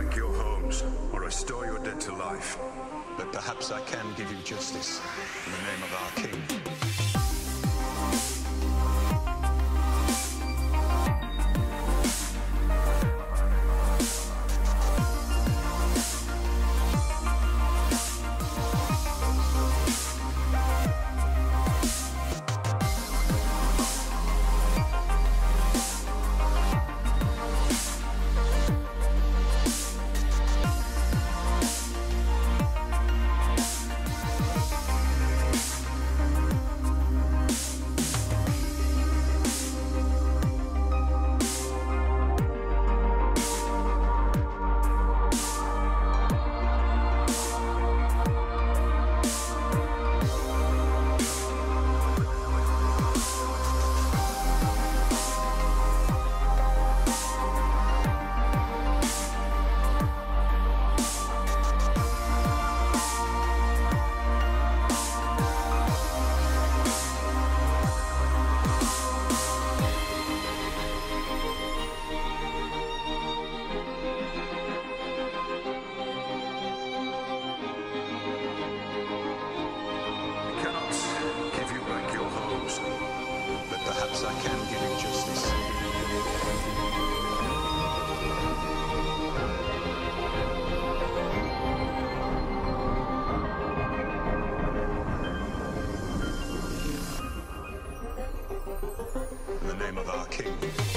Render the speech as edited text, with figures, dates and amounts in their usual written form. back your homes, or restore your dead to life. But perhaps I can give you justice in the name of our king. Perhaps I can give you justice. In the name of our king.